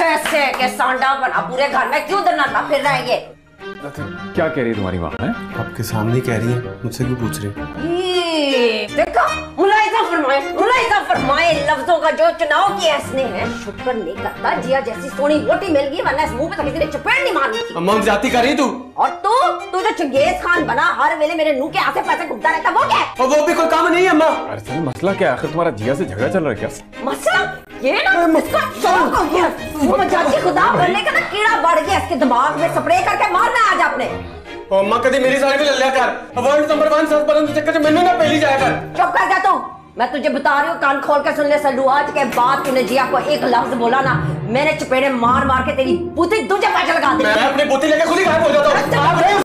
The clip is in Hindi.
कैसे के सांडा बना पूरे घर में क्यों दनाता फिर रहा है ये? क्या कह रही है तुम्हारी माँ? आपके सामने कह रही है, मुझसे क्यों पूछ रही है? देखा, मुलायजा फरमाए लफ्जों का जो चुनाव किया इसने है। शुक्र नहीं करता जिया जैसी सोनी मोटी मिल गई, वरना इस मुंह पे तो चपेट नहीं मारनी थी। मम्मी जाती कर रही तू, और तू तो चंगेज खान बना हर वेले मेरे नूह के आसे पासे घूमता रहता। वो क्या? और वो भी कोई काम नहीं है अम्मा। अरे मसला क्या है? आखिर तुम्हारा जिया से झगड़ा चल रहा है क्या? मसला ये ना खुदा करने का ना कीड़ा बढ़ गया इसके दिमाग में, स्प्रे करके मारना आज आपने। अम्मा कभी मेरी साड़ी में लल्ला कर, वर्ल्ड नंबर 1 सास बनने के चक्कर में मैंने ना पहली जाया कर। चुप कर जा तू, मैं तुझे बता रही हूँ, कान खोल कर सुन ले सल्लू। आज के बाद तूने जिया को एक लफ्ज बोला ना, मैंने चपेड़े मार मार के तेरी बूती दूजे पास लगा दी। मैं अपनी बूती लेके खुद ही गायब हो जाता हूँ।